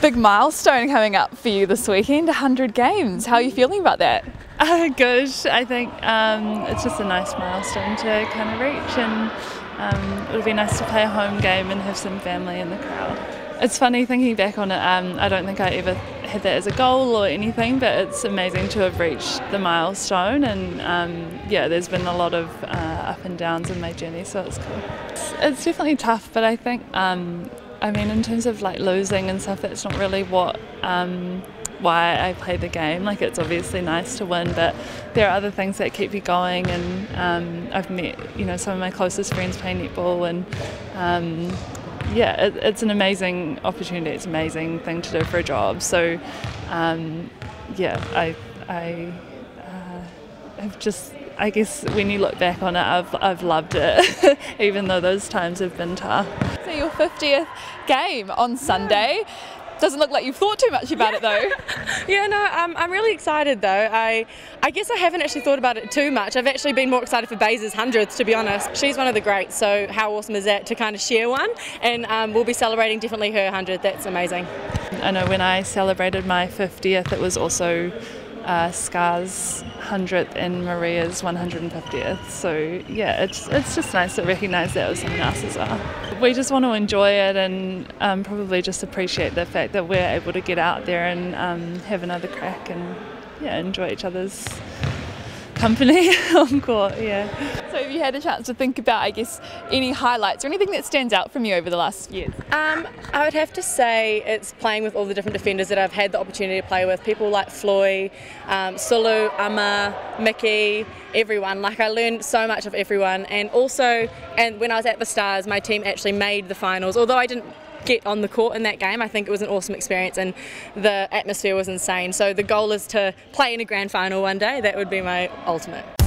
Big milestone coming up for you this weekend, 100 games. How are you feeling about that? Good. I think it's just a nice milestone to kind of reach, and it'll be nice to play a home game and have some family in the crowd. It's funny thinking back on it, I don't think I ever had that as a goal or anything, but it's amazing to have reached the milestone, and yeah, there's been a lot of up and downs in my journey, so it's cool. It's definitely tough, but I think, I mean, in terms of like losing and stuff, that's not really what why I play the game. Like, it's obviously nice to win, but there are other things that keep you going, and I've met, you know, some of my closest friends play netball, and yeah, it's an amazing opportunity. It's an amazing thing to do for a job. So yeah, I have just, I guess when you look back on it, I've loved it, even though those times have been tough. So your 50th game on Sunday. Doesn't look like you've thought too much about it though. Yeah, no, I'm really excited though. I guess I haven't actually thought about it too much. I've actually been more excited for Baze's 100th, to be honest. She's one of the greats, so how awesome is that to kind of share one? And we'll be celebrating definitely her 100th. That's amazing. I know when I celebrated my 50th, it was also Scar's 100th and Maria's 150th, so yeah, it's just nice to recognise that with someone else as well. We just want to enjoy it, and probably just appreciate the fact that we're able to get out there and have another crack, and yeah, enjoy each other's company on court. Yeah. So have you had a chance to think about, I guess, any highlights or anything that stands out from you over the last years? I would have to say it's playing with all the different defenders that I've had the opportunity to play with. People like Floyd, Sulu, Ama, Mickey, everyone. Like, I learned so much of everyone, and also, and when I was at the Stars, my team actually made the finals. Although I didn't get on the court in that game, I think it was an awesome experience, and the atmosphere was insane. So the goal is to play in a grand final one day. That would be my ultimate.